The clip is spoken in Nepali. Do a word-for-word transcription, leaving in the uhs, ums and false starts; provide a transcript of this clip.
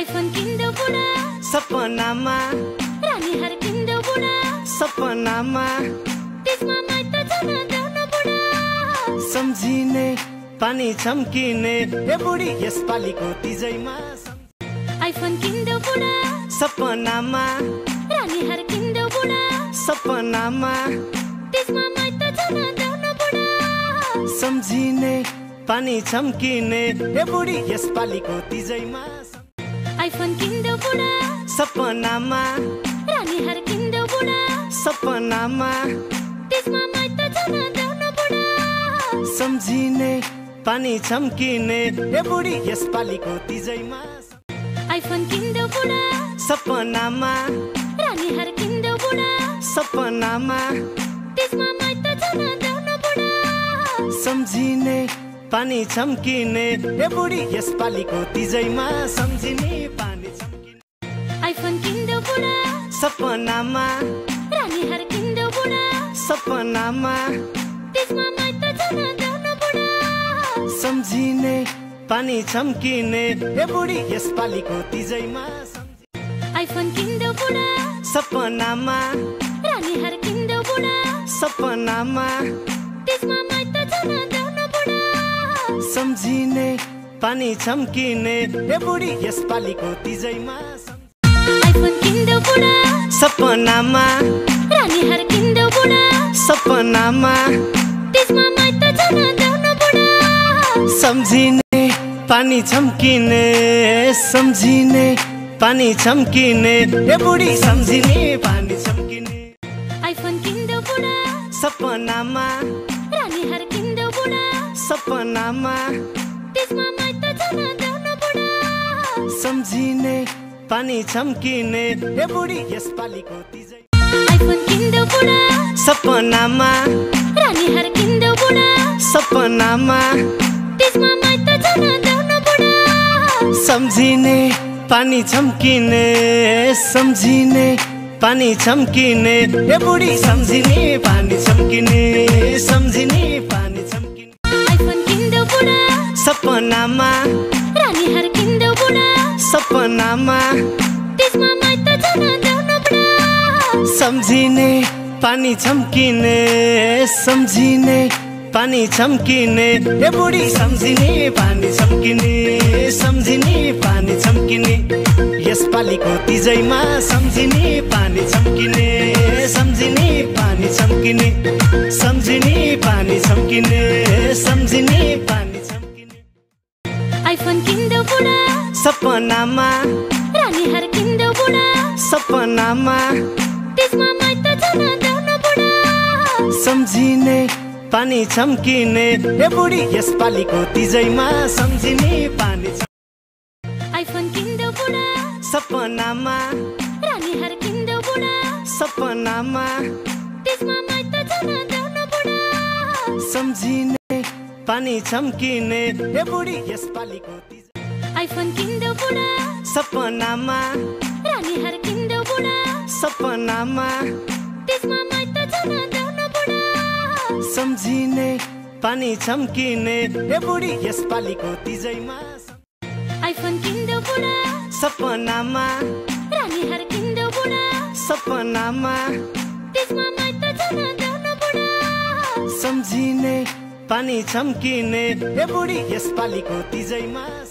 आईफोन किंडू बुडा सपनामा रानी हर किंडू बुडा सपनामा तिस्मा मायता जाना देवना बुडा सम्झिने पानी छम्किने ए बुढी यस पालिको तिजैमा आईफोन किंडू बुडा सपनामा रानी हर किंडू बुडा सपनामा तिस्मा मायता जाना देवना बुडा सम्झिने पानी छम्किने ए बुढी यस पालिको तिजैमा आईफोन किंडू बुडा सपनामा रानी हर किंडू बुडा सपनामा तिस्मा माइत जाना देउन बुडा सम्झिने पानी छम्किने ए बुढी यस पालिको तिजैमा आईफोन किंडू बुडा सपनामा रानी हर किंडू बुडा सपनामा तिस्मा माइत जाना देउन बुडा सम्झिने पानी छम्किने ए बुढी यस पालिको तिजैमा सम्झिने पानी छम्किने आईफोन किंडू बुडा सपनामा रानी हर किंडू बुडा सपनामा तिस्मा माइत जाना देउन बुडा सम्झिने पानी छम्किने ए बुढी यस पालिको तिजैमा आईफोन किंडू बुडा सपनामा रानी हर किंडू बुडा सपनामा तिस्मा माइत जाना सम्झिने पानी छम्किने ए बुढी यस पालिको तिजैमा आईफोन किंडू बुडा सपनामा रानी हर किंडू बुडा सपनामा तिस्मा माइत जाना देउन बुडा सम्झिने पानी छम्किने सम्झिने पानी छम्किने ए बुढी सम्झिने पानी छम्किने आईफोन किंडू बुडा सपनामा रानी हर किंडू बुडा सपनामा तिस्मा माइत जाना देउन बुडा सम्झिने पानी छम्किने ए बुढी यस पालिको तिजै आईफोन किंडू बुडा सपनामा रानी हर किंडू बुडा सपनामा तिस्मा माइत जाना देउन बुडा सम्झिने पानी छम्किने सम्झिने पानी छम्किने ए बुढी सम्झिने पानी छम्किने सम्झिने पानी छम्किने आईफोन किंडू बुडा सपनामा रानी हर किंडू बुडा सपनामा तिस्मा माइत जाना देउन बुडा सम्झिने पानी छम्किने सम्झिने पानी छम्किने ए बुढी सम्झिने पानी छम्किने सम्झिने पानी छम्किने यस पालिको तिजैमा सम्झिने पानी छम्किने सम्झिने पानी छम्किने सम्झिने पानी छम्किने सम्झिने पानी छम्किने आईफोन किंडू बुडा सपनामा रानी हर किंडू बुडा सपनामा तिस्मा माइत जाना देउन बुडा सम्झिने पानी छम्किने ए बुढी यस पालिको तिजैमा सम्झिने पानी आईफोन किंडू बुडा सपनामा रानी हर किंडू बुडा सपनामा तिस्मा माइत जाना देउन बुडा सम्झिने पानी छम्किने ए बुढी यस पालिको आईफोन किंडू बुडा सपनामा रानी हर किंडू बुडा सपनामा तिस्मा माइत जाना देउन बुडा सम्झिने पानी छम्किने ए बुढी यस पालिको तिजैमा आईफोन किंडू बुडा सपनामा रानी हर किंडू बुडा सपनामा तिस्मा माइत जाना देउन बुडा सम्झिने पानी छम्किने ए बुढी यस पालिको तिजैमा।